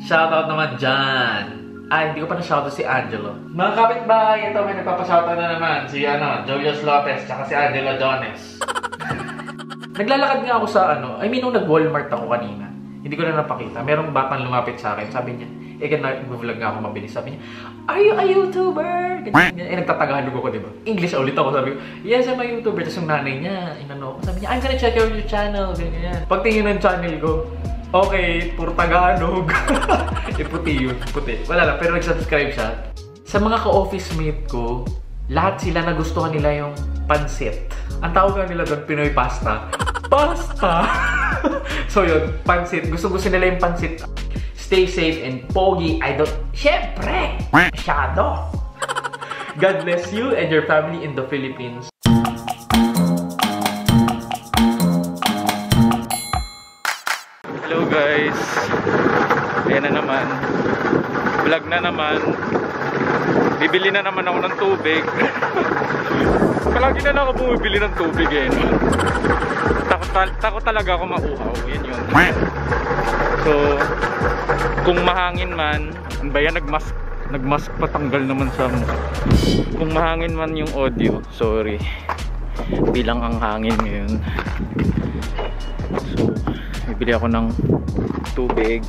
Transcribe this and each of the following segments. Shoutout naman dyan. Ay, hindi ko pa na-shoutout si Angelo. Mga kapitbahay, ito may nagpapashoutout na naman. Si Julius Lopez, tsaka si Angelo Jones. Naglalakad nga ako sa nung nag-Walmart ako kanina. Hindi ko na napakita. Merong batang lumapit sa akin. Sabi niya, nag-vlog nga ako mabilis. Sabi niya, are you a YouTuber? Nagtatagahalog ako, diba? English ulit ako. Sabi ko, yes, I'm a YouTuber. Tapos yung nanay niya, sabi niya, I'm gonna check your channel. Ganyan. Pagtingin ng channel ko, okay, puro Tagalog. Eh, puti yun. Puti. Wala lang, pero nag-subscribe siya. Sa mga ka-office mate ko, lahat sila nagustuhan nila yung pansit. Ang tawag nila doon, Pinoy pasta. Pasta! So yun, pansit. Gusto nila yung pansit. Stay safe and pogi. Siyempre! Masyado! God bless you and your family in the Philippines. Hello guys! Ayan na naman. Vlog na naman. Bibili na naman ako ng tubig. Palagi na lang ako bumibili ng tubig eh. Takot talaga ako mauhaw. Yan yun. So, kung mahangin man, nagmask patanggal naman sa mukha. Kung mahangin man yung audio, sorry. Bilang ang hangin ngayon. So, bibili ako ng tubig.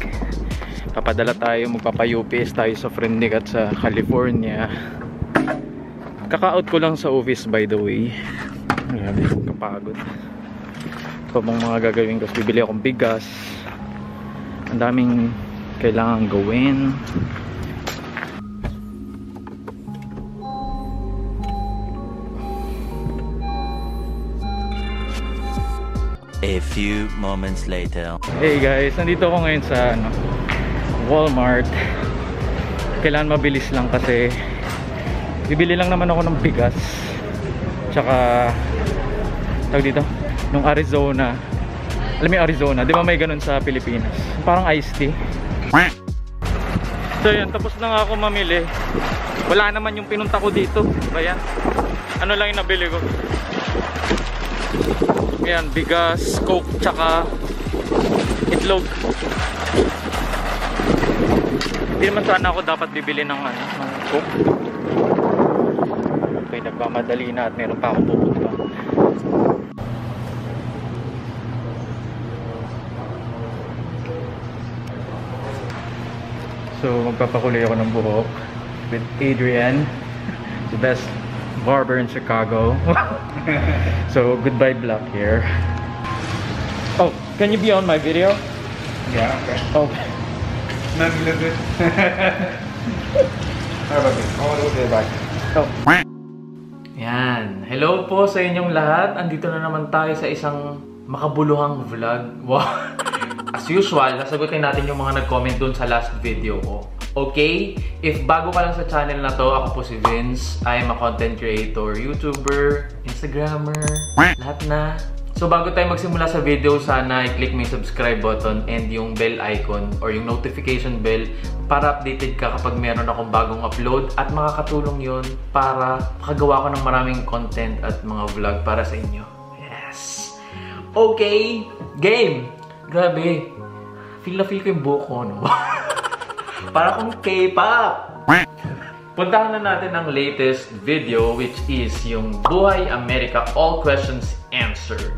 Papadala tayo, magpapa-UPS tayo sa friend ni Kat sa California. Kaka-out ko lang sa office, by the way. Grabe, kapagod. Ito pang mga gagawin ko. Bibili akong bigas. Ang daming kailangan gawin. A few moments later. Hey guys, nandito ako ngayon sa Walmart. Kailangan mabilis lang kasi bibili lang naman ako ng bigas tsaka tawag dito nung Arizona. Alam mo yung Arizona, di ba may ganun sa Pilipinas, parang iced tea. So yun, tapos na nga ako mamili. Wala naman yung pinunta ko dito. Ayan, ano lang yung nabili ko. Ayan, bigas, coke tsaka itlog. Hindi naman sana ako dapat bibili ng coke. Okay, nagmamadali na at meron pa akong pupunta. So, magpapakulay ako ng buhok with Adrian, the best barber in Chicago. So, goodbye black hair. Oh, can you be on my video? Yeah, okay. Okay. Not a little bit. How about this? I want to go back. Oh. Yan. Hello po sa inyong lahat. Andito na naman tayo sa isang makabuluhang vlog. Wow. As usual, nasagutin natin yung mga nag-comment dun sa last video ko. Okay? If bago ka lang sa channel na to, ako po si Vinz. I am a content creator, YouTuber, Instagrammer, lahat na. So bago tayo magsimula sa video, sana i-click mo yung subscribe button and yung bell icon or yung notification bell para updated ka kapag meron akong bagong upload, at makakatulong yun para makagawa ko ng maraming content at mga vlog para sa inyo. Yes! Okay! Game! Grabe! Feel na feel ko yung buhok ko, no? Para kung K-pop! Puntahan na natin ang latest video, which is yung Buhay America All Questions Answered.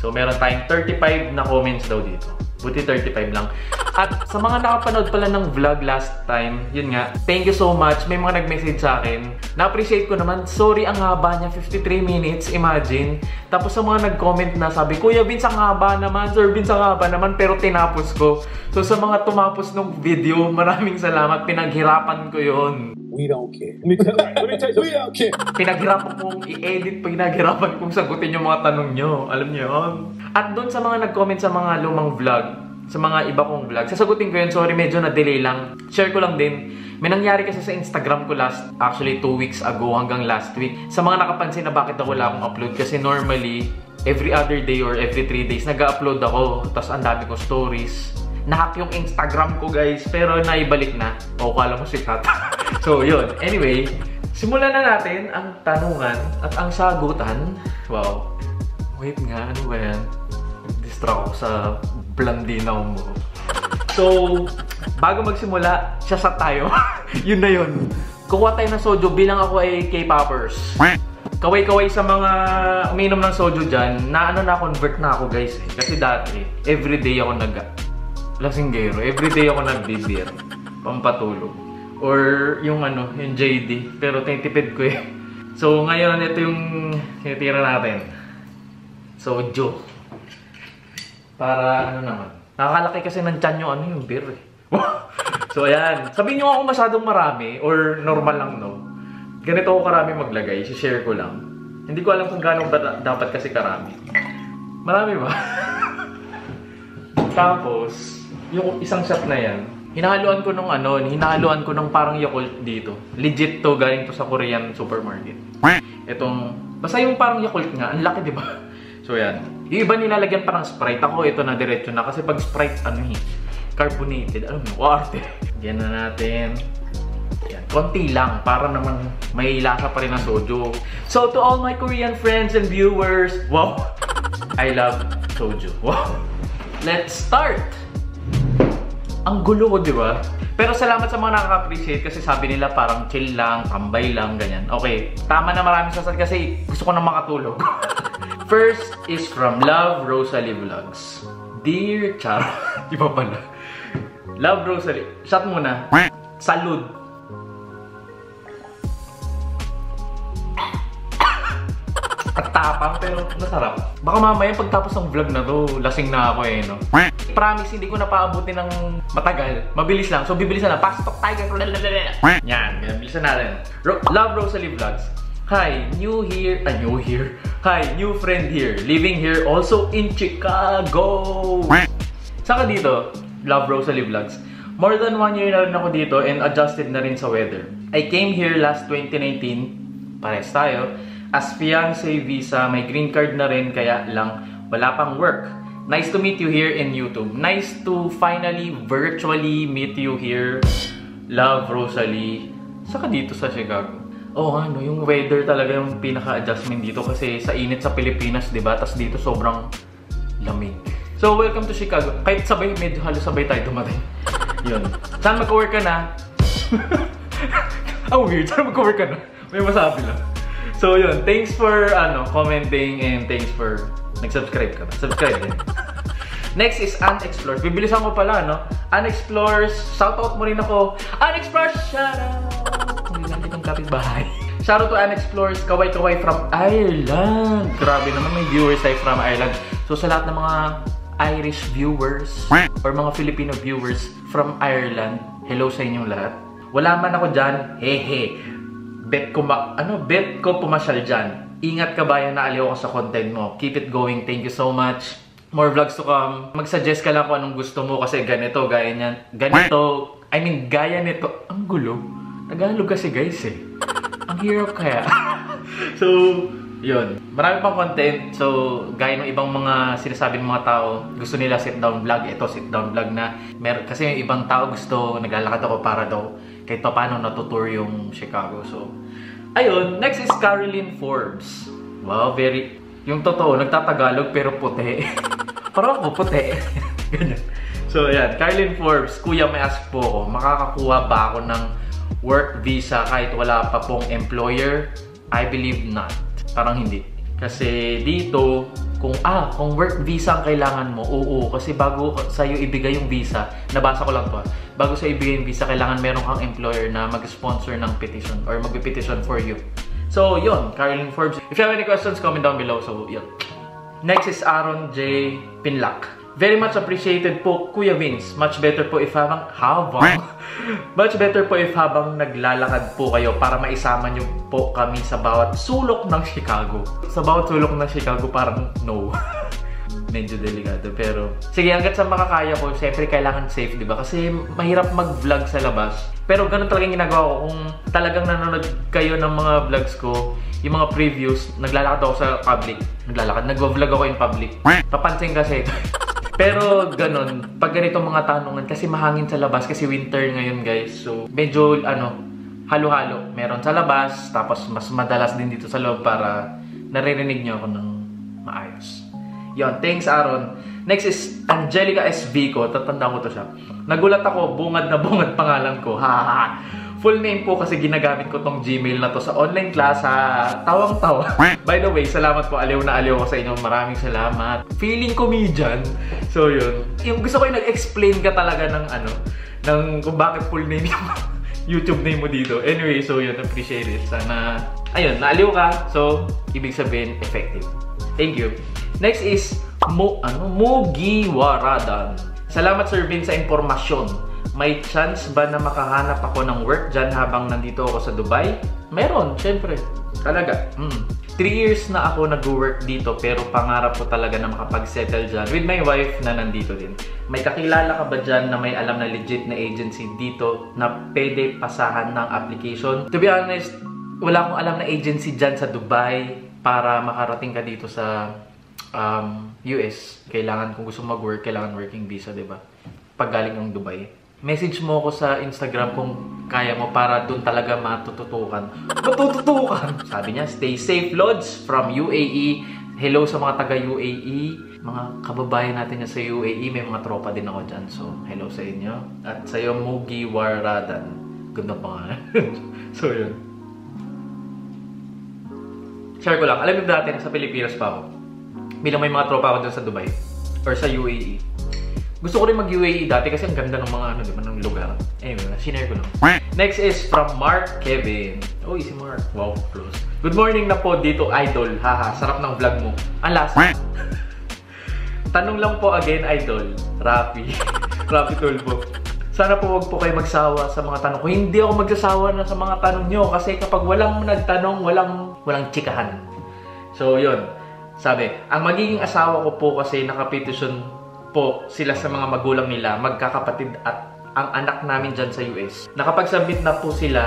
So, meron tayong 35 na comments daw dito. Buti 35 lang. At sa mga nakapanood pala ng vlog last time, yun nga, thank you so much. May mga nag-message sa akin. Na-appreciate ko naman. Sorry, ang haba niya. 53 minutes, imagine. Tapos sa mga nag-comment na sabi, Kuya Vinz, ang haba naman. Sir Vinz, ang haba naman. Pero tinapos ko. So sa mga tumapos ng video, maraming salamat. Pinaghirapan ko yun. We don't care. We don't care. Pinaghirapan kong i-edit, pinaghirapan kong sagutin yung mga tanong nyo. Alam nyo yun? At doon sa mga nag-comment sa mga lumang vlog, sa mga iba kong vlog, sasagutin ko yun. Sorry, medyo na-delay lang. Share ko lang din. May nangyari kasi sa Instagram ko actually 2 weeks ago hanggang last week. Sa mga nakapansin na bakit ako wala akong upload, kasi normally, every other day or every 3 days, nag-upload ako. Tapos ang dami ko stories. Nahack yung Instagram ko, guys. Pero naibalik na. O, kala mo sikat. So, yun. Anyway, simulan na natin ang tanungan at ang sagutan. Wow. Wait nga, ano ba yan? Distract ako sa blandinaw mo. So, bago magsimula, sasat tayo. Yun na yun. Kukuha tayo ng soju bilang ako ay K-poppers. Kaway-kaway sa mga uminom ng soju dyan, na-convert na ako guys eh. Kasi dati, everyday ako lasinggero. Everyday ako nag-beer. Pampatulog. Or yung ano, yung JD. Pero tinitipid ko eh. So ngayon, ito yung tinitira natin. Soju. Para ano naman. Nakakalaki kasi ng tiyan yung ano yung beer eh. So ayan. Sabihin nyo ako masyadong marami or normal lang no. Ganito ako karami maglagay, share ko lang. Hindi ko alam kung gaano dapat kasi karami. Marami ba? Tapos, yung isang shot na yan, hinahaluan ko ng parang Yakult dito. Legit to, galing to sa Korean supermarket. Itong, basta yung parang Yakult nga, ang laki diba? So yan. Yung iba nilalagyan parang Sprite. Ako ito na diretso na kasi pag Sprite, ano eh, carbonated. Alam mo, warte. Yan na natin. Yan. Konti lang para naman may lasa pa rin ang soju. So to all my Korean friends and viewers, wow! I love soju. Wow! Let's start! Ang gulo ko, di ba? Pero salamat sa mga nakaka-appreciate kasi sabi nila parang chill lang, tambay lang, ganyan. Okay, tama na maraming sasad kasi gusto ko na makatulog. First is from Love Rosalie Vlogs. Dear Char, iba pala. Love Rosalie, shot muna. Salud! At tapang pero masarap. Baka mamaya pagtapos ng vlog na to, lasing na ako eh, no? Promise, hindi ko napaabuti ng matagal. Mabilis lang. So, bibilisan lang. Pastok tiger. Yan. Bilisan natin. Love Rosalie Vlogs. Hi, new here. Hi, new friend here. Living here also in Chicago. Saka dito, Love Rosalie Vlogs. More than 1 year na rin ako dito and adjusted na rin sa weather. I came here last 2019. Pares tayo. As fiancé visa, may green card na rin, kaya lang wala pang work. Nice to meet you here in YouTube. Nice to finally virtually meet you here. Love, Rosalie. Saka dito sa Chicago. Oh, ano, yung weather talaga yung pinaka-adjustment dito kasi sa init sa Pilipinas, diba? Tas dito sobrang lamig. So, welcome to Chicago. Kahit sabay, medyo halos sabay tayo dumating. Yun. Saan mag-work ka na? Oh, weird. Saan mag-work ka na? May masabi lang. So yun, thanks for commenting and thanks for nag-subscribe ka ba? Subscribe din. Next is Unexplorers. Bibilisan ko pala, no? Unexplorers, shoutout mo rin ako. Unexplorers, shoutout! Hindi lang itong kapitbahay. Shoutout to Unexplorers, kaway-kaway from Ireland. Grabe naman, may viewers tayo from Ireland. So sa lahat ng mga Irish viewers or mga Filipino viewers from Ireland, hello sa inyong lahat. Wala man ako dyan, hehe. Bet ko pumasyal dyan. Ingat ka bayan, naaliw ako sa content mo. Keep it going. Thank you so much. More vlogs to come. Mag-suggest ka lang kung anong gusto mo kasi ganito, gaya niyan. Ganito, I mean, gaya nito. Ang gulo. Tagalog kasi guys eh. Ang hirap kaya. So, yun. Marami pang content. So, gaya ng ibang mga sinasabi ng mga tao, gusto nila sit-down vlog. Ito, sit-down vlog na. Kasi yung ibang tao gusto, naglalakad ako para daw kahit pa paano natutur yung Chicago. So, ayun, next is Caroline Forbes. Wow, very... Yung totoo, nagtatagalog pero puti. Parang ako puti. Ganyan. So, ayan. Caroline Forbes, kuya may ask po ako, makakakuha ba ako ng work visa kahit wala pa pong employer? I believe not. Parang hindi. Kasi dito, kung work visa ang kailangan mo, oo. Kasi bago sa'yo ibigay yung visa, nabasa ko lang to. Bago sa ibigay yung visa, kailangan meron kang employer na mag-sponsor ng petition or mag-petition for you. So, yun. Caroline Forbes. If you have any questions, comment down below. So, yun. Next is Aaron J. Pinlack. Very much appreciated po, Kuya Vinz. Much better po if habang naglalakad po kayo para maisama niyo po kami sa bawat sulok ng Chicago. Sa bawat sulok ng Chicago, parang no. Medyo delikado, pero sige, hanggat sa makakaya ko, syempre kailangan safe, di ba? Kasi mahirap mag-vlog sa labas. Pero ganun talaga yung ginagawa ko. Kung talagang nanonood kayo ng mga vlogs ko, yung mga previews, naglalakad ako sa public. Nagwa-vlog ako in public. Papansin kasi ito. Pero ganun, pag ganito mga tanungan, kasi mahangin sa labas, kasi winter ngayon guys. So, medyo, halo-halo. Meron sa labas, tapos mas madalas din dito sa loob para naririnig nyo ako ng maayos. Yon, thanks Aaron. Next is Angelica SV ko. Tatandaan ko to siya. Nagulat ako, bungad na bungad pangalan ko. Full name po kasi ginagamit ko tong Gmail na to sa online class, ha. Tawang-tawa. By the way, salamat po. Aliw na aliw ko sa inyo. Maraming salamat. Feeling comedian. So yun. Yung gusto ko yung nag-explain ka talaga ng ano, ng kung bakit full name yung YouTube name mo dito. Anyway, so yun. Appreciate it. Sana, ayun, naaliw ka. So, ibig sabihin, effective. Thank you. Next is Mo Gi Waradon. Salamat Sir Vinz sa impormasyon. May chance ba na makahanap ako ng work dyan habang nandito ako sa Dubai? Meron, syempre. Talaga. 3 years na ako nag-work dito pero pangarap ko talaga na makapag-settle dyan with my wife na nandito din. May kakilala ka ba dyan na may alam na legit na agency dito na pwede pasahan ng application? To be honest, wala akong alam na agency dyan sa Dubai para makarating ka dito sa US. Kailangan, kung gusto mag-work, kailangan working visa, diba? Pag galing ng Dubai. Message mo ako sa Instagram kung kaya mo para doon talaga matututukan. Matututukan! Sabi niya, stay safe lods from UAE. Hello sa mga taga UAE. Mga kababayan natin niya sa UAE. May mga tropa din ako dyan. So, hello sa inyo. At sa'yo, Mo Gi Waradon. Ganda pa nga. So, yun. Share ko lang. Alam mo dati, sa Pilipinas pa ako. Bilang may mga tropa ako dyan sa Dubai. Or sa UAE. Gusto ko rin mag-UAE dati kasi ang ganda ng mga ano, diba, ng lugar. Anyway, sinare ko lang. Next is from Mark Kevin. Uy, si Mark. Wow, close. Good morning na po dito, idol. Haha, sarap ng vlog mo. Ang last. Tanong lang po again, idol. Rafi. Rafi Tulpo. Sana po wag po kayo magsawa sa mga tanong ko. Hindi ako magsasawa na sa mga tanong nyo kasi kapag walang nagtanong, walang chikahan. So, yun. Sabi, ang magiging asawa ko po kasi nakapetisyon po sila sa mga magulang nila, magkakapatid at ang anak namin dyan sa US. Nakapagsubmit na po sila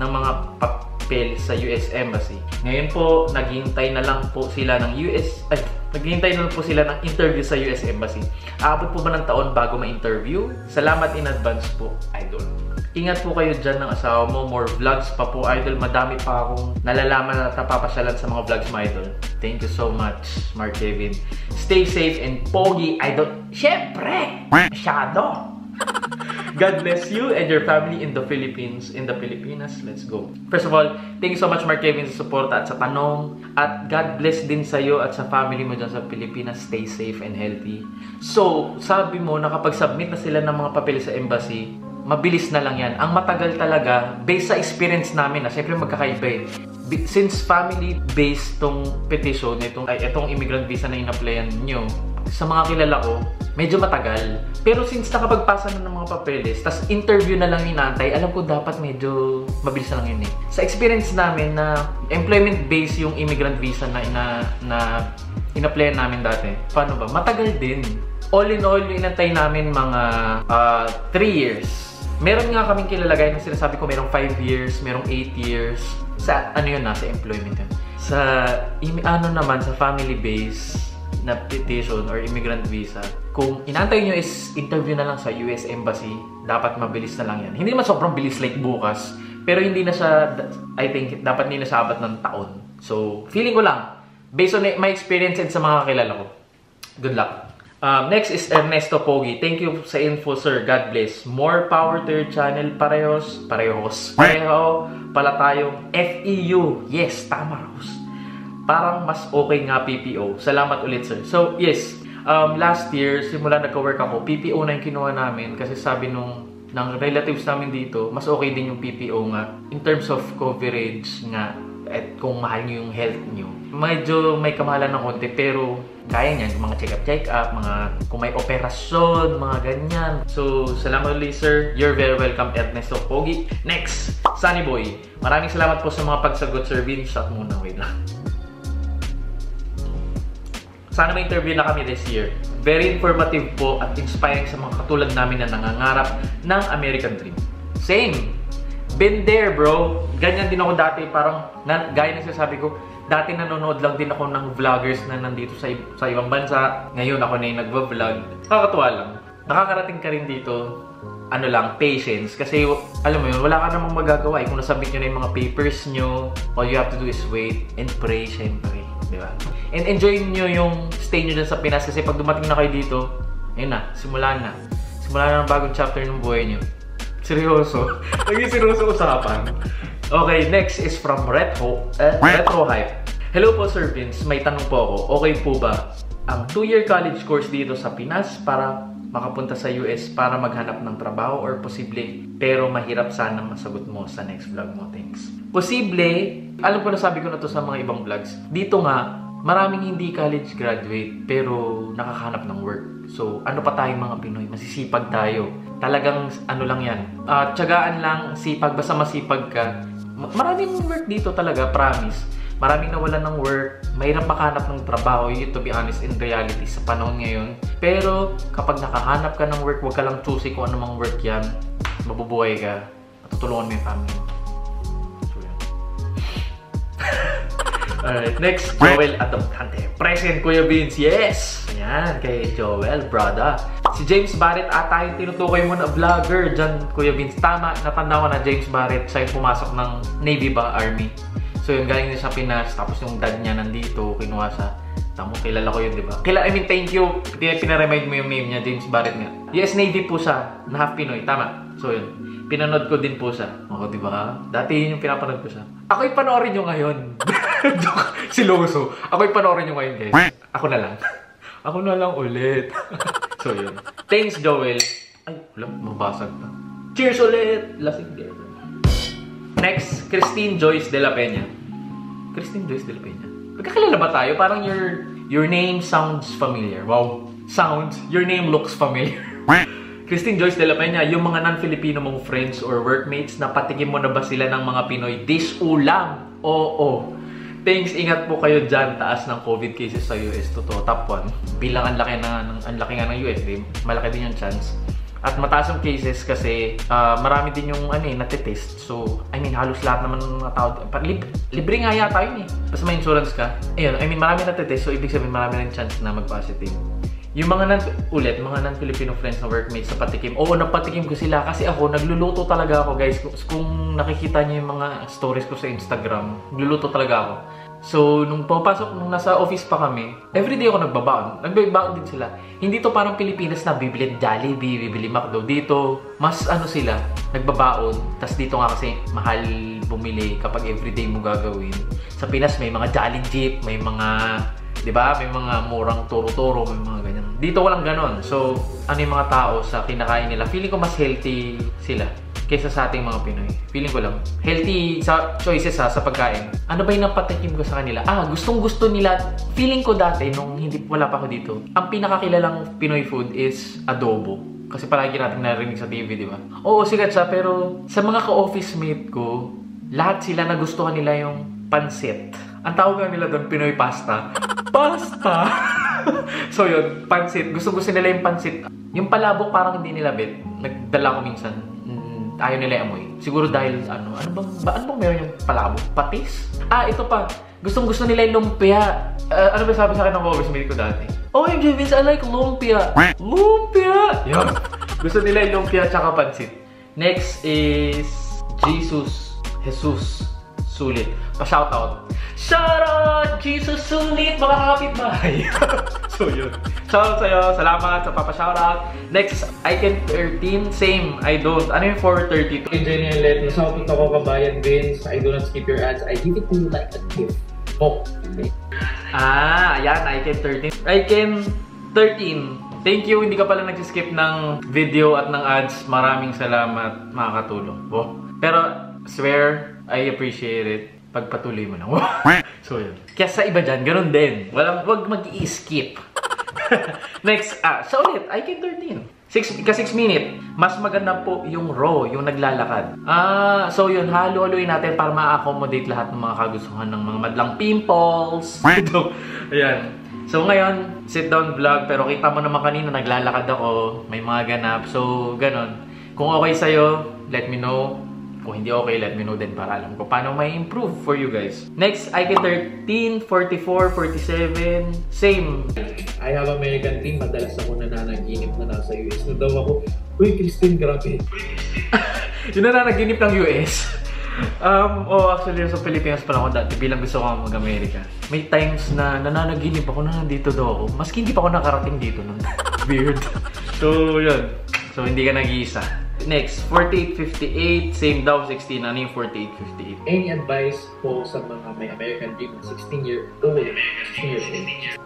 ng mga papel sa US Embassy. Ngayon po, naghihintay na lang po sila ng naghihintay na lang po sila ng interview sa US Embassy. Aabot po ba ng taon bago ma-interview? Salamat in advance po, idol. Ingat po kayo dyan ng asawa mo. More vlogs pa po, idol. Madami pa akong nalalaman at napapasyalan sa mga vlogs mo, idol. Thank you so much, Mark Kevin. Stay safe and pogi, idol. Siyempre! Masyado! God bless you and your family in the Philippines. In the Pilipinas, let's go. First of all, thank you so much Mark Kevin sa suporta at sa tanong. At God bless din sa'yo at sa family mo dyan sa Pilipinas. Stay safe and healthy. So, sabi mo na kapag submit na sila ng mga papel sa embassy, mabilis na lang yan. Ang matagal talaga, based sa experience namin, siyempre magkakaiba. Since family-based tong petition, itong immigrant visa na in-applyan nyo, sa mga kilala ko, medyo matagal. Pero since nakapagpasa na ng mga papeles, tas interview na lang inaantay, alam ko dapat medyo mabilis na lang yun eh. Sa experience namin na employment-based yung immigrant visa na in-applyan namin dati, paano ba? Matagal din. All in all, yung inantay namin mga 3 years. Meron nga kaming kilalagay na sinasabi ko merong 5 years, merong 8 years. Sa ano yun na, sa employment yun. Sa ano naman, sa family-based na petition or immigrant visa, kung inaantay nyo is interview na lang sa US Embassy, dapat mabilis na lang yan. Hindi naman sobrang bilis like bukas, pero hindi na siya, I think, dapat hindi na siya abot ng taon. So, feeling ko lang, based on my experience and sa mga kakilala ko. Good luck. Next is Ernesto Pogi. Thank you sa info, sir. God bless. More power to your channel. Pareho pala tayong FEU. Yes, tama, Rose. Parang mas okay nga PPO. Salamat ulit, sir. So, yes. Last year, simula nagka-work ako, PPO na yung kinuha namin kasi sabi ng relatives namin dito, mas okay din yung PPO nga. In terms of coverage nga, at kung mahal nyo yung health nyo. Medyo may kamahalan ng konti, pero kaya niyan. Mga check-up, mga kung may operasyon, mga ganyan. So, salamat ulit, sir. You're very welcome, Ernesto Pogi. Next, Sunny Boy. Maraming salamat po sa mga pagsagot, sir. Vince, shot muna. Wait lang. Sana may interview na kami this year. Very informative po at inspiring sa mga katulad namin na nangangarap ng American Dream. Same! Been there, bro! Ganyan din ako dati. Parang, gaya na sinasabi ko, dati nanonood lang din ako ng vloggers na nandito sa ibang bansa. Ngayon ako na yung nagva-vlog. Nakakatuwa lang. Nakakarating ka rin dito, ano lang, patience. Kasi, alam mo yun, wala ka namang magagawa. Kung nasubmit nyo na yung mga papers nyo, all you have to do is wait and pray, syempre. di ba? And enjoy niyo yung stay niyo dyan sa Pinas kasi pag dumating na kayo dito, ayun na, simulan na ng bagong chapter ng buhay niyo. Seryoso. Naging seryoso usapan. Okay, next is from Retro Hype. Hello po Sir Vinz, may tanong po ako. Okay po ba ang 2-year college course dito sa Pinas para makapunta sa US para maghanap ng trabaho or posible pero mahirap sana masagot mo sa next vlog mo, thanks. Posible, alam ko na sabi ko na to sa mga ibang vlogs. Dito nga, maraming hindi college graduate pero nakakahanap ng work. So, ano pa tayong mga Pinoy? Masisipag tayo. Talagang ano lang yan. Tiyagaan lang, sipag. Basta masipag ka. Maraming work dito talaga, promise. Maraming nawalan ng work, mahirap makahanap ng trabaho, yun to be honest in reality sa panahon ngayon. Pero kapag nakahanap ka ng work, huwag ka lang choosy kung anumang work yan, mabubuhay ka, matutulungan mo yung family. So yan. Alright, next, Joel Adamante. Present Kuya Vinz, yes! Ayan, kay Joel, brother. Si James Barrett ata yung tinutukoy mo na vlogger. Diyan, Kuya Vinz, tama, natanda ko na James Barrett, siya yung pumasok ng Navy ba, Army? So yung galing niya sa Pinas, tapos yung dad niya nandito, kinuha sa... Tamo, kilala ko yun, diba? I mean, thank you. Pinaremind mo yung name niya, James Barrett nga. Yes, Navy po siya, na half Pinoy, tama. So yun, pinanood ko din po siya. Ako, diba? Dati yun yung pinapanood ko siya. Ako'y panoorin nyo ngayon. Siloso. Ako'y panoorin nyo ngayon, guys. Ako na lang. Ako na lang ulit. So yun. Thanks, Joel. Ay, wala, mabasag pa. Cheers ulit! Lasing din. Next, Christine Joyce dela Peña. Christine Joyce dela Peña. Magkakilala ba tayo? Parang your name sounds familiar. Wow. Sounds, your name looks familiar. Christine Joyce dela Peña, yung mga non-Filipino mong friends or workmates, napatikim mo na ba sila ng mga Pinoy disulam? Oo. Thanks, ingat po kayo dyan. Taas ng COVID cases sa US. Totoo, top 1. Bilang ang laki nga ng US, eh. Malaki din yung chance. At mataas yung cases kasi marami din yung ano, natitest. So, I mean, halos lahat naman ng mga tao. Libre nga yata yun eh. Basta may insurance ka. Ayun, I mean, marami natitest. So, ibig sabihin marami ng chance na mag-positive. Yung mga non-Filipino friends na workmates sa patikim. Oo, napatikim ko sila kasi ako, nagluluto talaga ako guys. Kung nakikita niyo yung mga stories ko sa Instagram, nagluluto talaga ako. So, nung nasa office pa kami, everyday ako nagbabaon. Nagbabaon din sila. Hindi to parang Pilipinas na bibili Jollibee, bibili McDo. Dito, mas ano sila, nagbabaon. Tas dito nga kasi, mahal bumili kapag everyday mo gagawin. Sa Pinas, may mga Jolly Jeep, may mga, di ba? May mga murang turo-turo, may mga ganyan. Dito walang ganon. So, ano yung mga tao sa kinakain nila? Feeling ko mas healthy sila kaysa sa ating mga Pinoy. Feeling ko lang. Healthy sa choices ha, sa pagkain. Ano ba yung napatikim ko sa kanila? Ah, gustong-gusto nila. Feeling ko dati, nung wala pa ako dito, ang pinakakilalang Pinoy food is adobo. Kasi palagi natin narinig sa TV, di ba? Oo, sikat siya, pero sa mga ka-office mate ko, lahat sila nagustuhan nila yung pancit. Ang tawag nila doon, Pinoy pasta. Pasta! So yun, pancit. Gusto-gusto nila yung pancit. Yung palabok parang hindi nila bet. Nagdala ko minsan. Ayaw nila amoy. Siguro dahil ano bang meron yung palabok? Patis? Ah, ito pa. Gustong-gusto nila yung lumpia. Ano ba sabi sa akin ng oversmith ko dati? OMG, Vinz, I like lumpia. Lumpia! Yun. Gusto nila yung lumpia tsaka pansit. Next is Jesus Sulit. Pa-shoutout. Shoutout! Jesus Sulit! Mga kapitbahay! So yun. Shoutout sa'yo. Salamat sa papa-shoutout. Next, I can 13. Same. I don't. Ano yung 432? Engineer Let. Nasawapit ako kabayan, Vinz. I do not skip your ads. I give it to you like a gift. Oh. Okay. Ah, ayan. I can 13. I can 13. Thank you. Hindi ka pala nag-skip ng video at ng ads. Maraming salamat. Makakatulong. Oh. Pero, swear, I appreciate it. Pagpatuloy mo lang. So yun. Kaya sa iba dyan, ganun din. Wag mag-i-skip. Next, sa ulit, I can 13. 6 minute. Mas maganda po yung raw, yung naglalakad. So yun, halo-haloin natin para ma-accommodate lahat ng mga kagustuhan ng mga madlang pimples. Ayan. So ngayon, sit down vlog. Pero kita mo naman kanina, naglalakad ako. May mga ganap. So, ganun. Kung okay sa'yo, let me know. Kung hindi okay, let me know din para alam ko paano may improve for you guys. Next, I can 13, 44, 47, same. I have American team, madalas ako nananaginip na nasa US. No daw ako, uy Christine, grabe. Yung nananaginip ng US. Actually sa Pilipinas pa ako dati bilang gusto ko mag-America. May times na nananaginip ako na nandito daw ako. Maski hindi pa ako nakarating dito nun. Weird. So, yun. So, hindi ka nag-iisa. Next, 4858, same daw 16. Ano yung 4858? Any advice po sa mga may American dream 16-year-old?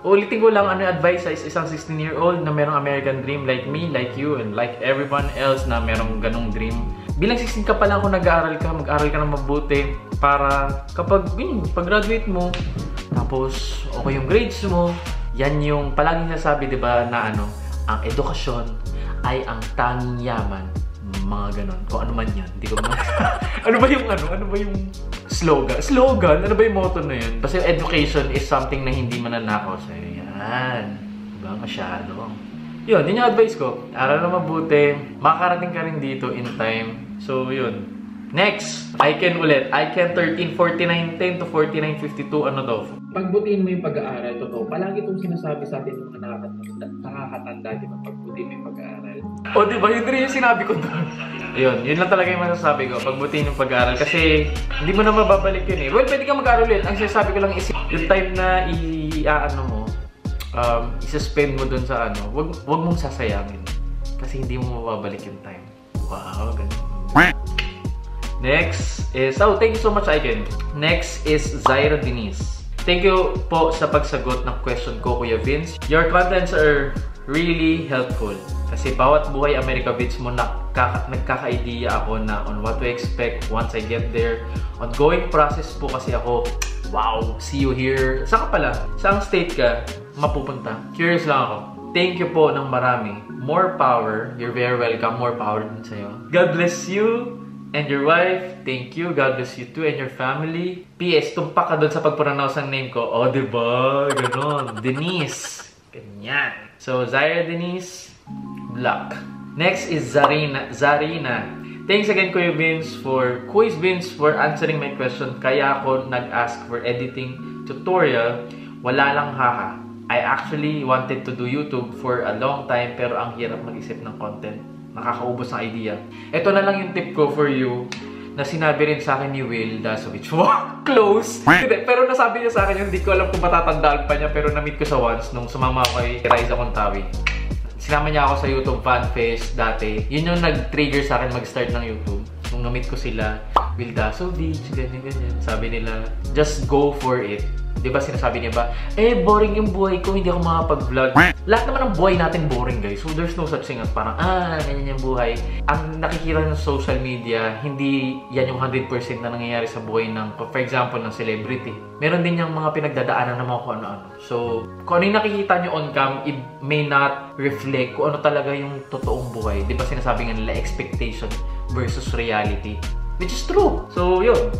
Ulitin ko lang, ano yung advice sa isang 16-year-old na merong American dream like me, like you, and like everyone else na merong ganong dream. Bilang 16 ka pa lang kung nag-aaral ka, mag-aaral ka ng mabuti para kapag pag-graduate mo, tapos okay yung grades mo, yan yung palaging nasabi, di ba, na ano, ang edukasyon ay ang tanging yaman. Mga ganon. Kung ano man yun. Hindi ko man. Ano ba yung ano? Ano ba yung slogan? Slogan? Ano ba yung motto na yun? Basta yung education is something na hindi mananakaw sa'yo. Yan. Diba? Masyado. Yun. Yun yung advice ko. Aral na mabuti. Makakarating ka rin dito in time. So, yun. Next! I can ulit. I can 13, 49, 10 to 49, 52. Ano daw? Pagbutiin mo yung pag-aaral. Totoo. Palagi itong sinasabi sa atin ng nakakatanda. Diba? Pagbutiin mo yung pag-aaral. O diba? Yun rin yung sinabi ko doon. Ayun. Yun lang talaga yung masasabi ko. Pagbutiin yung pag-aaral. Kasi hindi mo na mababalik yun eh. Well, pwede ka mag-aaral ulit. Ang sinasabi ko lang is yung time na i-ano mo, isa-spend mo doon sa ano. Huwag mong sasayangin. Kasi hindi mo mababalik yung time. Wow. Ganun. Next is, oh, thank you so much, Aiken. Next is Zaire Diniz. Thank you po sa pagsagot ng question ko, Kuya Vince. Your contents are really helpful. Kasi bawat Buhay America Vince mo, nagkaka-idea ako na on what to expect once I get there. Ongoing process po kasi ako. Wow, see you here. Saan ka pala? Saang state ka? Mapupunta. Curious lang ako. Thank you po ng marami. More power. You're very welcome. More power din sa'yo. God bless you. And your wife, thank you. God bless you too and your family. P.S. Tumpak ka doon sa pagpronounce ng name ko. O, diba? Ganon. Denise. Ganyan. So, Zaire Denise. Black. Next is Zarina. Zarina. Thanks again, Kuya Vince for answering my question. Kaya ako nag-ask for editing tutorial. Wala lang haha. I actually wanted to do YouTube for a long time pero ang hirap mag-isip ng content. Nakakaubos ng idea. Ito na lang yung tip ko for you na sinabi rin sa akin ni Will Dasovich. Wow! Close! Pero nasabi niya sa akin yun, hindi ko alam kung matatandaan pa niya pero na-meet ko sa once nung sumama ko kay Raisa Contawi. Sinama niya ako sa YouTube fanfest dati. Yun yung nag-trigger sa akin mag-start ng YouTube. Nung na-meet ko sila, Will Dasovich, ganyan. Sabi nila, just go for it. Diba sinasabi niya ba, eh boring yung buhay ko, hindi ako makapag-vlog. Lahat naman ng buhay natin boring guys. So there's no such thing as parang, ganyan yung buhay. Ang nakikita ng social media, hindi yan yung 100% na nangyayari sa buhay ng, for example, ng celebrity. Meron din yung mga pinagdadaanan ng mga kung ano-ano. So, kung ano yung nakikita nyo on cam, it may not reflect kung ano talaga yung totoong buhay. Diba sinasabi nga nila, expectation versus reality. Which is true. So, yun.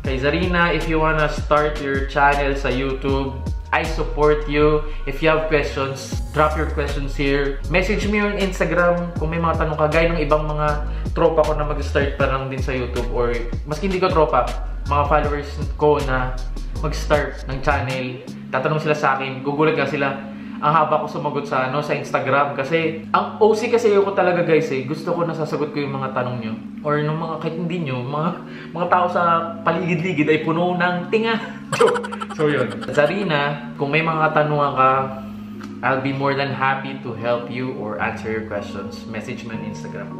Kay Zarina, if you wanna start your channel sa YouTube, I support you. If you have questions, drop your questions here. Message me on Instagram kung may mga tanong ka. Gaya ng ibang mga tropa ko na mag-start pa lang din sa YouTube or maski hindi ko tropa, mga followers ko na mag-start ng channel. Tatanong sila sa akin, gugulat ka sila. Ang haba ko sumagot sa ano sa Instagram kasi ang OC kasi ako talaga guys eh. Gusto ko nasasagot ko yung mga tanong nyo or ng mga kahit hindi nyo, mga tao sa paligid-ligid ay puno ng tinga. So yun. Zarina, kung may mga tanungan ka, I'll be more than happy to help you or answer your questions. Message me on Instagram.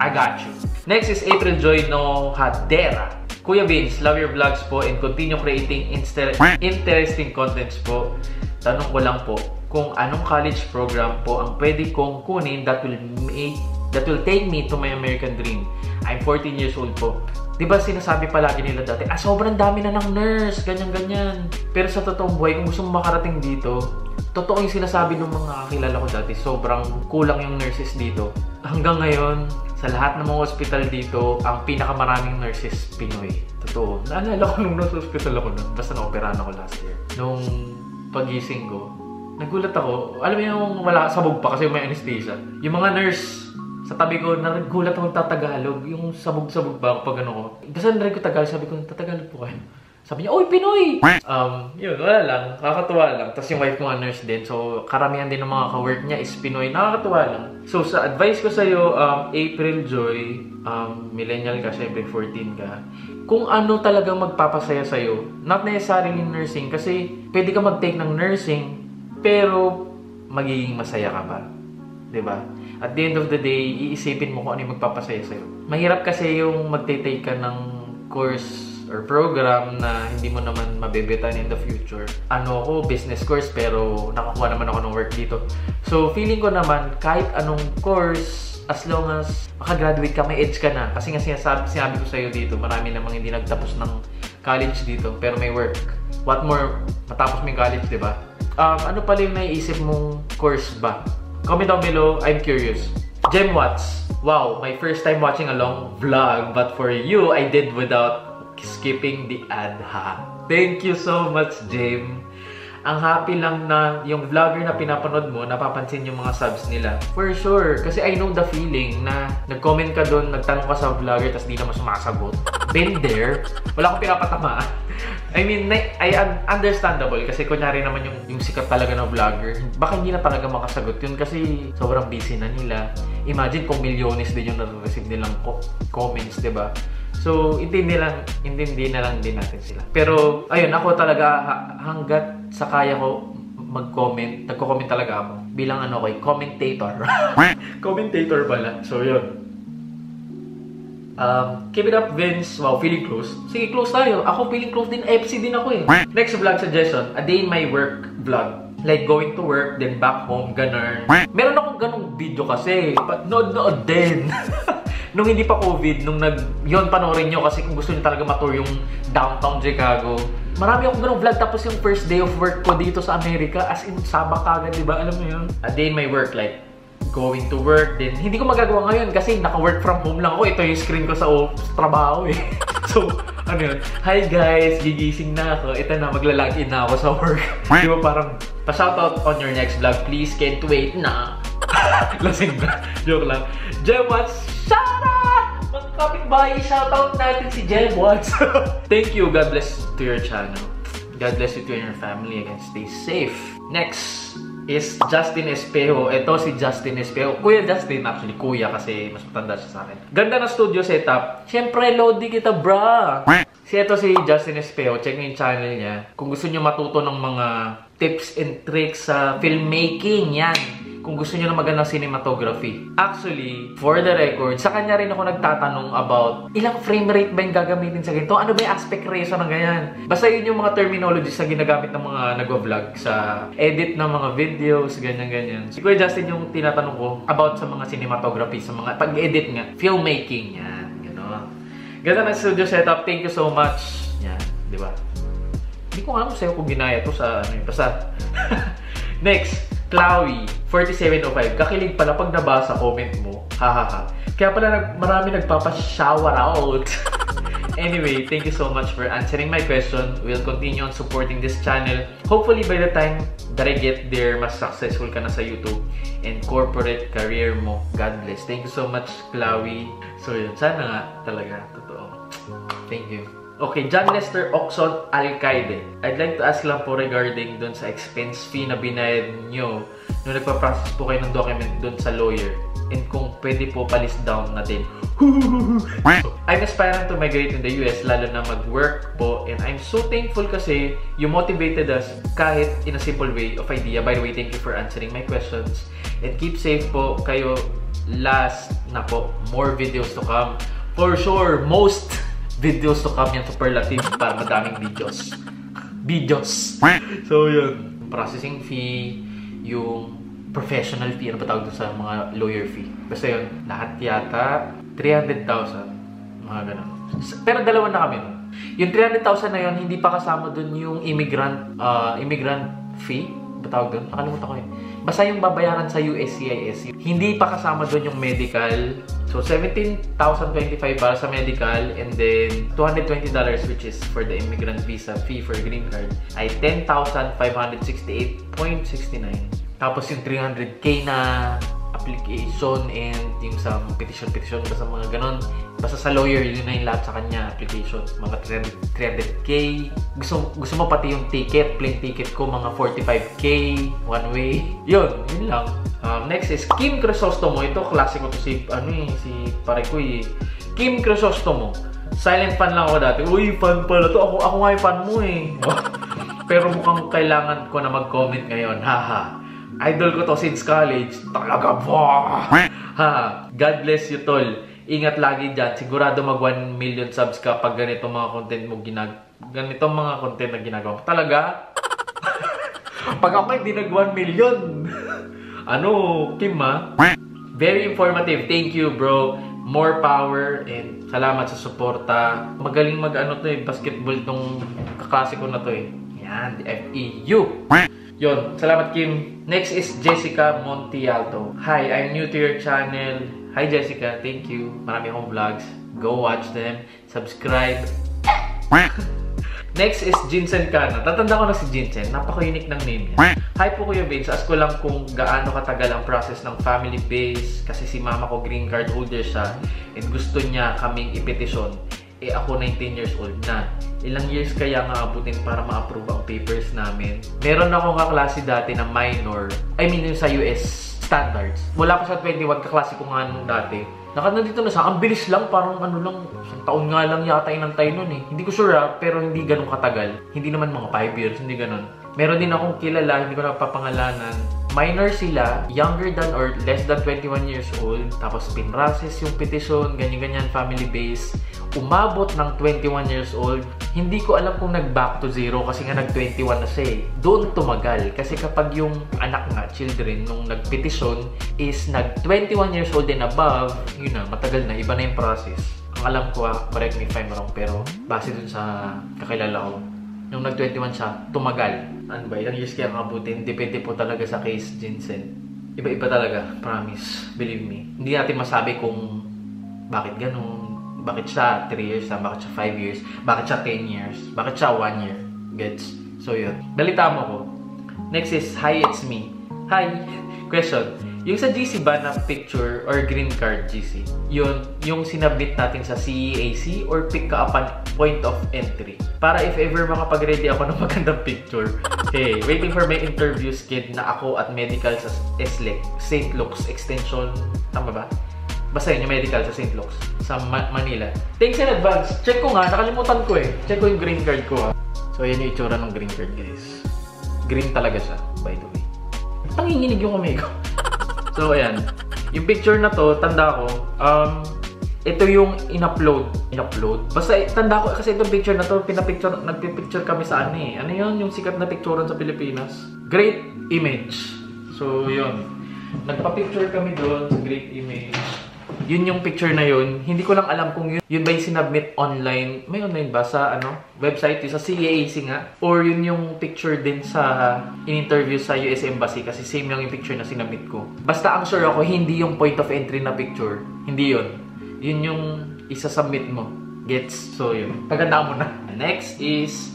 I got you. Next is April Joy no Hadera. Kuya Vince, love your vlogs po and continue creating interesting contents po. Tanong ko lang po kung anong college program po ang pwede kong kunin that will take me to my American dream. I'm 14 years old po. Diba sinasabi palagi nila dati, sobrang dami na ng nurse, ganyan-ganyan. Pero sa totoong buhay, kung gusto mo makarating dito, totoo yung sinasabi ng mga kakilala ko dati, sobrang kulang yung nurses dito. Hanggang ngayon, sa lahat ng mga hospital dito, ang pinakamaraming nurses Pinoy. Totoo. Naalala ko nung nasa hospital ako nun, basta na-operahan ako last year. Nung pagising ko, nagulat ako. Alam mo yung wala, sabog pa kasi may anesthesia. Yung mga nurse, sa tabi ko, nagulat akong tatagalog. Yung sabog-sabog ba ako pag ano ko. Basta narinig ko Tagalog, sabi ko, tatagalog po kayo. Sabi niya, "Oy, Pinoy!" Yun, wala lang. Kakatuwa lang. Tapos yung wife ko nga nurse din. So, karamihan din ng mga ka-work niya is Pinoy. Nakakatuwa lang. So, sa advice ko sa'yo, April Joy, millennial ka, syempre 14 ka. Kung ano talaga magpapasaya sa'yo, not necessary in nursing, kasi pwede ka mag-take ng nursing, pero magiging masaya ka ba? Diba? At the end of the day, iisipin mo kung ano yung magpapasaya sa'yo. Mahirap kasi yung mag-take ka ng course or program na hindi mo naman mabebetan in the future. Ano ako, business course, pero nakakuha naman ako ng work dito. So, feeling ko naman, kahit anong course, as long as makagraduate ka, may edge ka na. Kasi nga sinabi ko sa'yo dito, marami namang hindi nagtapos ng college dito, pero may work. What more, matapos mo yung college, diba? Ano pala yung naiisip mong course ba? Comment down below, I'm curious. James Watts, wow, my first time watching a long vlog, but for you, I did without skipping the ad, ha? Thank you so much, James. Ang happy lang na yung vlogger na pinapanood mo, napapansin yung mga subs nila. For sure, kasi I know the feeling na nag-comment ka doon, nagtanong ka sa vlogger, tapos di naman sumasagot. Been there. Wala akong pinapatama. I mean, I understandable kasi kunyari naman yung sikat talaga na vlogger. Baka hindi na talaga makasagot yun kasi sobrang busy na nila. Imagine kung milyones din yung na-receive nilang comments, diba? So, intindi na lang din natin sila. Pero, ayun, ako talaga hanggat sa kaya ko mag-comment, nagko-comment talaga ako. Bilang ano ko, commentator. Commentator pala. So, yun. Keep it up, Vinz. Wow, feeling close. Sige, close tayo. Ako feeling close din. FC din ako eh. Next vlog suggestion, a day in my work vlog. Like going to work, then back home, ganun. Meron akong ganung video kasi. Nood-nood din. Nung hindi pa COVID, yun, panoorin nyo kasi kung gusto nyo talaga matour yung downtown Chicago. Marami akong ganung vlog tapos yung first day of work ko dito sa Amerika. As in, sabak agad, diba? Alam mo yun? A day in my work, like, going to work din. Hindi ko magagawa ngayon kasi naka-work from home lang ako. Ito yung screen ko sa trabaho eh. So, ano yun? Hi guys, gigising na ako. Ito na, magla-login na ako sa work. Di ba parang, pa-shoutout on your next vlog, please, can't wait na. Lasing na. Joke lang. James Watts, shout out! Magkapitbahay, shout out natin si James Watts. Thank you. God bless to your channel. God bless you to your family. Again, stay safe. Next is Justin Espejo. Ito si Justin Espejo. Kuya Justin, actually kuya kasi mas matanda siya sa akin. Ganda na studio setup. Siyempre, Lodi kita, bra. Ito si Justin Espejo. Check niyo yung channel niya. Kung gusto niyo matuto ng mga tips and tricks sa filmmaking, yan. Kung gusto niyo na magandang cinematography. Actually, for the record, sa kanya rin ako nagtatanong about ilang frame rate ba yung gagamitin sa ganito? Ano ba yung aspect ratio ng ganyan? Basta yun yung mga terminologies na ginagamit ng mga nagwa-vlog sa edit ng mga videos, ganyan-ganyan. Si Kuya Justin yung tinatanong ko about sa mga cinematography, sa mga pag-edit nga, filmmaking, yan. Gano'n. Ganda ng studio setup. Thank you so much. Yan, di ba? Hindi ko alam kung ginaya to sa ano yung basta. Next. Klawi, 4705. Kakilig pala pag nabasa comment mo. Hahaha. Kaya pala marami nagpapa-shower out. Anyway, thank you so much for answering my question. We'll continue on supporting this channel. Hopefully by the time that I get there, mas successful ka na sa YouTube and corporate career mo. God bless. Thank you so much, Klawi. So yun, sana nga talaga. Totoo. Thank you. Okay, John Lester Oxon Alcaide. I'd like to ask lang po regarding dun sa expense fee na binayad nyo nung nagpa-process po kayo ng document dun sa lawyer and kung pwede po palist down natin. So, I'm aspiring to migrate in the US lalo na mag-work po and I'm so thankful kasi you motivated us kahit in a simple way of idea. By the way, thank you for answering my questions and keep safe po kayo. Last na po, more videos to come. For sure, most videos to come yung superlative para madaming videos. Videos! So, yun. Processing fee, yung professional fee, ano ba tawag doon sa mga lawyer fee. Basta yun, lahat yata, 300,000. Mga ganun. Pero dalawa na kami. Yung 300,000 na yun, hindi pa kasama doon yung immigrant fee. Ba tawag doon? Nakalimutan ko yun. Basta yung babayaran sa USCIS. Hindi pa kasama doon yung medical. So, $17,025 para sa medical and then $220 which is for the immigrant visa fee for green card ay 10,568.69. Tapos yung 300K na application and yung sa petition, basta mga ganon. Basta sa lawyer, yun na yung lahat sa kanya, application. Mga 300k. Gusto mo pati yung ticket, plane ticket ko, mga 45k, one way. Yun, yun lang. Next is Kim Cresostomo. Ito, klase ko to si, ano eh, si pare ko eh. Kim Cresostomo. Silent fan lang ako dati. Uy, fan pala to. Ako nga yung fan mo eh. Pero mukhang kailangan ko na mag-comment ngayon. Haha. Idol ko to since college. Talaga po. Ha. God bless you, tol. Ingat lagi dyan. Sigurado mag 1 million subs ka pag ganito mga content mo ganitong mga content na ginagawa. Talaga? Pag ako hindi nag 1 million. Ano, Kim ha? Very informative. Thank you, bro. More power and salamat sa suporta. Magaling mag-ano to eh. Basketball tong kaklase ko na to eh. Yan, FEU. Yon, salamat Kim. Next is Jessica Montialto. Hi, I'm new to your channel. Hi Jessica, thank you. Marami akong vlogs. Go watch them. Subscribe. Next is Jinsen Cana. Tatanda ko na si Jinsen. Napaka-unique ng name niya. Hi po Kuya Vince. Ask ko lang kung gaano katagal ang process ng family base. Kasi si mama ko green card holder siya. And gusto niya kaming ipetisyon. Eh ako 19 years old na. Ilang years kaya nga abutin para ma-approve ang papers namin. Meron akong kaklase dati na minor. I mean yung sa US standards. Wala pa sa 21, kaklase ko nga nung dati. Nakadito na sa, ang bilis lang, parang ano lang, isang taon nga lang yata inantay nun eh. Hindi ko sure ha, pero hindi ganun katagal. Hindi naman mga 5 years, hindi ganun. Meron din akong kilala, hindi ko napapangalanan. Minor sila, younger than or less than 21 years old. Tapos pinrases yung petition, ganyan-ganyan, family base. Umabot ng 21 years old, hindi ko alam kung nag-back to zero kasi nga nag-21 na siya eh. Doon tumagal kasi kapag yung anak nga, children, nung nag-petition is nag-21 years old and above, yun na, matagal na, iba na yung process. Ang alam ko ha, correct me if I'm wrong, pero base dun sa kakilala ko, nung nag-21 siya, tumagal. Ano ba, ilang years kaya nakabutin, depende po talaga sa case, Jinsen. Iba-iba talaga, promise, believe me. Hindi natin masabi kung bakit ganun. Bakit siya 3 years na? Bakit siya 5 years? Bakit siya 10 years? Bakit siya 1 year? Gets? So yun. Balita mo ko. Next is, hi, it's me. Hi. Question. Yung sa GC ba na picture or green card GC? Yun, yung sinabit natin sa CEAC or pick ka upon point of entry. Para if ever makapag-ready ako ng magandang picture. Hey, waiting for my interview skid na ako at medical sa St. Luke's extension. Tama ba? Basta yun, yung medical sa St. Luke's, sa Manila. Thanks in advance. Check ko nga, nakalimutan ko eh. Check ko yung green card ko ha. So, yan yung itsura ng green card, guys. Green talaga siya, by the way. Tanginginig yung kamay ko. So, ayan. Yung picture na to, tanda ko, ito yung in-upload. In-upload? Basta, tanda ko, kasi itong picture na to, nagpipicture kami sa ano eh. Ano yun? Yung sikat na picturean sa Pilipinas. Great Image. So, yun. Nagpa-picture kami doon sa Great Image. Yun yung picture na yun. Hindi ko lang alam kung yun ba yung sinubmit online. May online ba sa ano, website? Yung sa CEAC nga. Or yun yung picture din sa in-interview sa US Embassy. Kasi same lang yung picture na sinubmit ko. Basta ang sure ako, hindi yung point of entry na picture. Hindi yun. Yun yung isa-submit mo. Gets? So yun. Pagandaan mo na. Next is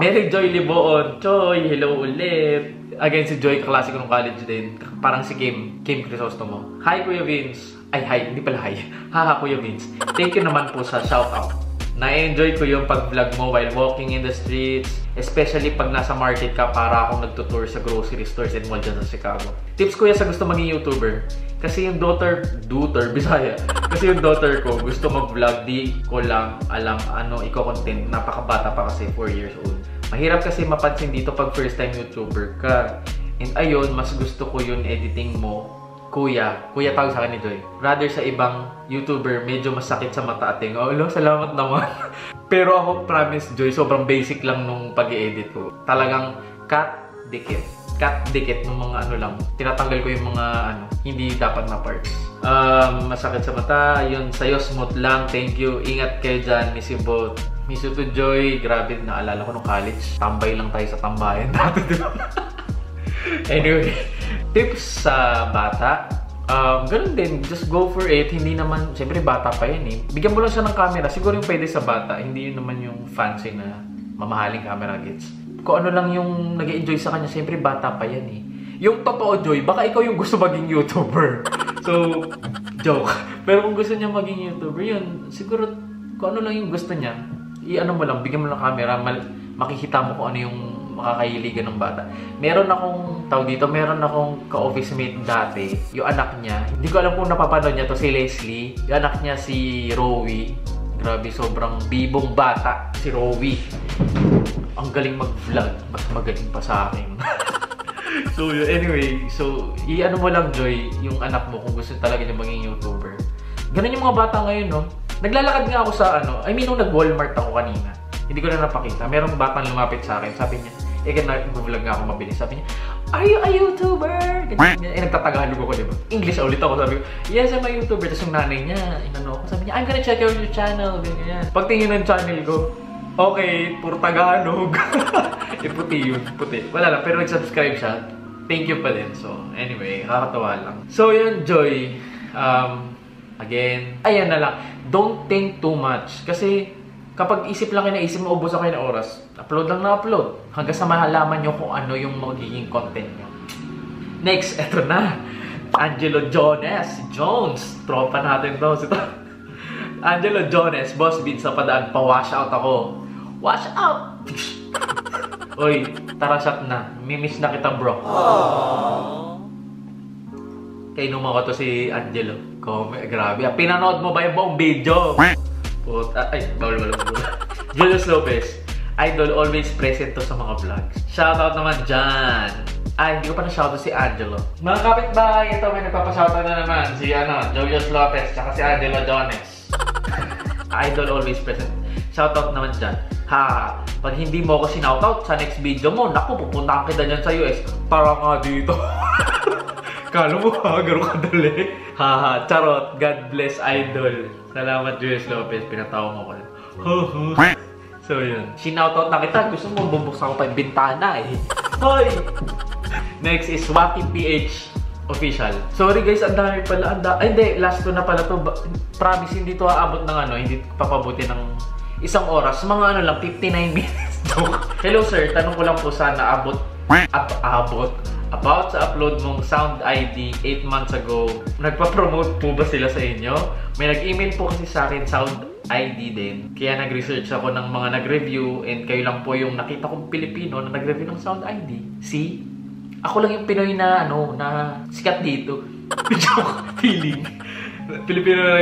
Mary Joy Liboon. Joy, hello ulit. Again, si Joy, kaklase ko nung college din. Parang si Kim Cresostomo. Hi, Kuya Vince. Ay, hi. Hindi pala hi. Haha, Kuya Vince. Thank you naman po sa shoutout. Na-enjoy ko yung pag-vlog mo while walking in the streets. Especially pag nasa market ka, para akong nagtutour sa grocery stores and mall dyan sa Chicago. Tips kuya sa gusto maging YouTuber. Kasi yung daughter, Bisaya. Kasi yung daughter ko, gusto mag-vlog. Di ko lang alam ano i-content. Napakabata pa kasi, 4 years old. Mahirap kasi mapansin dito pag first time YouTuber ka. And ayun, mas gusto ko yung editing mo. Kuya tawag sa akin ni Joy. Rather sa ibang YouTuber, medyo masakit sa mata ating. Oh, hello, salamat naman. Pero ako, promise Joy, sobrang basic lang nung pag-i-edit ko. Talagang cut dikit ng mga ano lang. Tinatanggal ko yung mga ano, hindi dapat na parts. Masakit sa mata, yun. Sa'yo, smooth lang. Thank you. Ingat kayo dyan. Miss you both. Miss you to Joy. Grabe, naalala ko nung college. Tambay lang tayo sa tambayan dati, diba? Anyway, tips sa bata. Ganun din, just go for it. Hindi naman, syempre bata pa yan eh. Bigyan mo lang siya ng camera. Siguro yung pwede sa bata. Hindi yun naman yung fancy na mamahaling camera, gets. Kung ano lang yung nag-enjoy sa kanya, syempre bata pa yan eh. yung totoo, Joy, baka ikaw yung gusto maging YouTuber. So, joke. Pero kung gusto niya maging YouTuber, yun, siguro, kung ano lang yung gusto niya, i-ano mo lang, bigyan mo ng camera, makikita mo kung ano yung makakahiligan ng bata. Meron akong, meron akong ka-office mate dati, yung anak niya, hindi ko alam kung napapanood niya to, si Leslie, yung anak niya si Rowie, grabe, sobrang bibong bata, si Rowie. Ang galing mag-vlog, mas magaling pa sa akin. So anyway, so i-ano mo lang, Joy, yung anak mo kung gusto talaga niya maging YouTuber. Ganun yung mga bata ngayon, no? Naglalakad nga ako sa ano, I mean nung nag-Walmart ako kanina, hindi ko na napakita, merong batang lumapit sa akin, sabi niya, eh ganun, nag-vlog nga ako mabilis, sabi niya, are you a YouTuber? Eh nagtatagalog ako, diba? English ulit ako, sabi ko, yes, I'm a YouTuber. Tapos yung nanay niya, inano ako, sabi niya, I'm gonna check out your channel, ganyan. Pagtingin ng channel ko, okay, puro Tagalog. Eh, puti yun, puti. Wala lang, pero nag-subscribe siya. Thank you pa din. So, anyway, nakakatawa lang. So, yun, Joy. Again, ayan na lang. Don't think too much. Kasi, kapag isip lang kayo na isip, maubos na kayo na oras. Upload lang na upload. Hanggang sa mahalaman nyo kung ano yung magiging content nyo. Next, eto na. Angelo Jones. Tropa natin daw. Angelo Jones, Boss Beats sa padaan pa, wash out ako. Wash out! Uy, tarasat na. Mimiss na kita, bro. Kainuma ko to si Angelo. Grabe. Pinanood mo ba yung buong video? Ay, bawal. Julius Lopez, idol, always present to sa mga vlogs. Shoutout naman dyan. Ay, hindi ko pa na-shoutout si Angelo. Mga kapitbahay, ito may nagpapashoutout na naman. Si Julius Lopez, tsaka si Angelo Jones. Idol, always present. Shoutout naman dyan. Ha, pag hindi mo ako sinoutout sa next video mo, naku, pupuntaan kita dyan sa US. Para nga dito. Kala mo ha, gano'n kadali. Haha, charot. God bless, idol. Salamat, Julius Lopez. Pinatawa mo ko. So, yun. Sinoutout na kita. Gusto mo, bubuksan ko pa yung bintana eh. Hoy! Next is Wati PH Official. Sorry guys, ang dami pala. Ay, hindi. Last ko na pala to. Promise, hindi to aabot ng ano. Hindi papabuti ng isang oras. Mga ano lang, 59 minutes. Hello sir, tanong ko lang po sana about sa upload mong Sound ID 8 months ago. Nagpa-promote po ba sila sa inyo? May nag-email po kasi sa akin, Sound ID din. Kaya nag-research ako ng mga nag-review and kayo lang po yung nakita kong Pilipino na nag-review ng Sound ID. See? Ako lang yung Pinoy na, ano, na sikat dito. Feeling. Pilipino na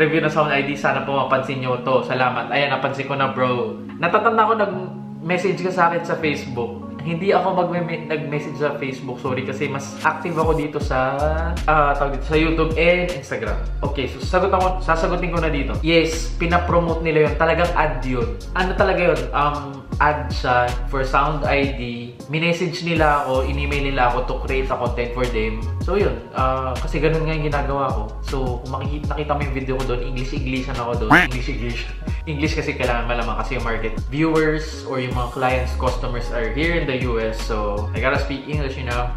nag-review ng Sound ID. Sana po mapansin nyo to. Salamat. Ayan, napansin ko na, bro. Natatanda ko nag-message ka sa akin sa Facebook. Hindi ako nag-message sa Facebook. Sorry, kasi mas active ako dito sa, sa YouTube and Instagram. Okay, so sasagutin ko na dito. Yes, pinapromote nila yun. Talagang ad yun. Ano talaga yun? Ad siya for Sound ID. Minessage nila ako, in-email nila ako to create a content for them. So yun, kasi ganun nga yung ginagawa ko. So, kung nakita mo yung video ko doon, English-Englishan ako doon. English kasi kailangan malaman kasi yung market viewers or yung mga clients, customers are here in the US. So, I gotta speak English, you know?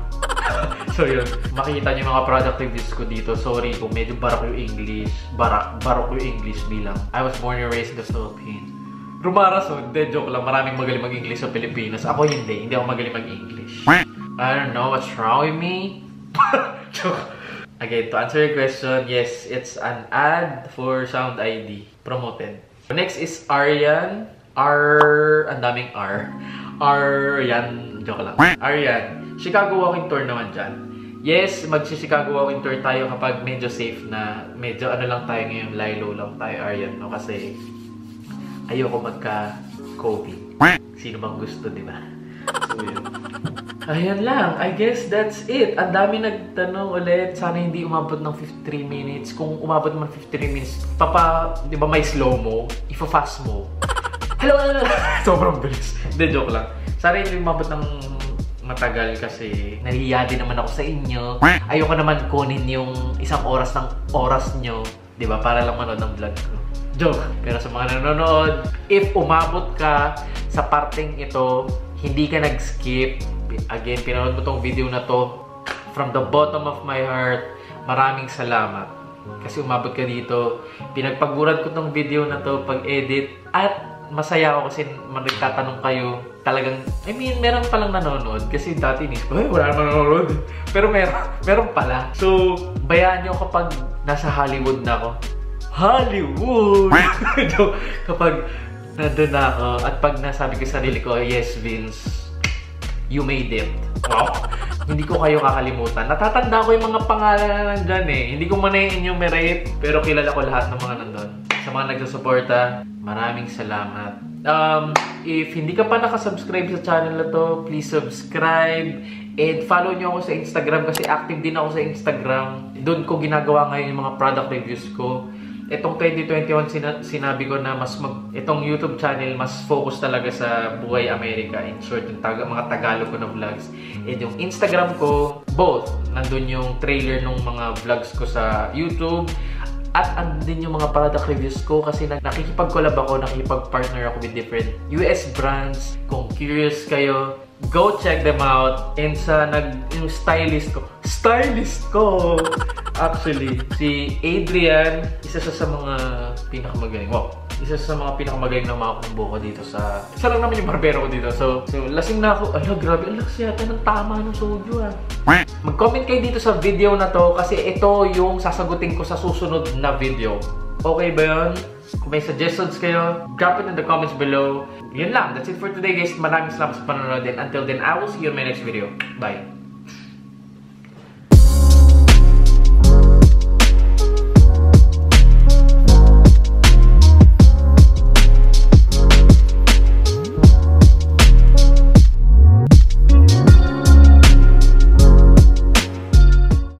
So yun, makikita nyo yung mga product reviews ko dito. Sorry kung medyo barok yung English. Barok yung English bilang I was born and raised in the Philippines. Rumarason, de joke lang. Maraming magaling mag-English sa Pilipinas. Ako hindi. Hindi ako magaling mag-English. I don't know what's wrong with me. Joke. Again, to answer your question, yes, it's an ad for Sound ID. Promoted. Next is Arian. Ang daming R. Arian. Joke lang. Arian. Chicago Walking Tour naman dyan. Yes, mag-Chicago Walking Tour tayo kapag medyo safe na. Medyo ano lang tayo ngayon. Lilo lang tayo, Arian. No? Kasi ayoko magka-COVID. Sino bang gusto, di ba? So, yun. Ayan lang. I guess that's it. Ang dami nagtanong ulit. Sana hindi umabot ng 53 minutes. Kung umabot man 53 minutes, di ba may slow-mo? Ifa-fast mo. Hello! Sobrang bilis. Hindi, joke lang. Sana hindi umabot ng matagal kasi nahihiya din naman ako sa inyo. Ayoko naman kunin yung isang oras ng oras nyo. Di ba? Para lang manood ng vlog ko. Joke. Pero sa mga nanonood, if umabot ka sa parteng ito, hindi ka nag-skip. Again, pinanood mo tong video na to. From the bottom of my heart, maraming salamat. Kasi umabot ka dito. Pinagpaguran ko tong video na to pag-edit at masaya ako kasi nagtatanong kayo. Talagang, I mean, meron palang nanonood. Kasi dati inis ko, wala naman nanonood. Pero meron pala. So, bayaan nyo kapag nasa Hollywood na ako. Hollywood! Kapag nandun na ako at pag nasabi ko sarili ko, yes, Vinz, you made it. Oh, hindi ko kayo kakalimutan. Natatanda ko yung mga pangalan na nandyan eh. Hindi ko man i-enumerate, pero kilala ko lahat ng mga nandun. Sa mga nagsusuporta, maraming salamat. If hindi ka pa nakasubscribe sa channel na to, please subscribe. And follow nyo ako sa Instagram kasi active din ako sa Instagram. Doon ko ginagawa ngayon yung mga product reviews ko. Itong 2021 sinabi ko na mas itong YouTube channel mas focus talaga sa Buhay America. In short, yung mga Tagalog ko na vlogs. And yung Instagram ko, both. Nandun yung trailer ng mga vlogs ko sa YouTube. At andun yung mga product reviews ko kasi nakikipag-collab ako, nakikipag-partner ako with different US brands. Kung curious kayo, go check them out. And sa yung stylist ko, actually, si Adrian, isa siya sa mga pinakamagaling. Wow! Isa sa mga pinakamagaling na mga kumbo ko dito sa... Isa lang naman yung barbero ko dito. So lasing na ako. Ala, grabe. Ang lakas yata ng tama ng soju, ah. Mag-comment kayo dito sa video na to kasi ito yung sasagutin ko sa susunod na video. Okay ba yun? Kung may suggestions kayo, drop it in the comments below. Yun lang. That's it for today, guys. Maraming salamat sa panonood. And until then, I will see you in my next video. Bye!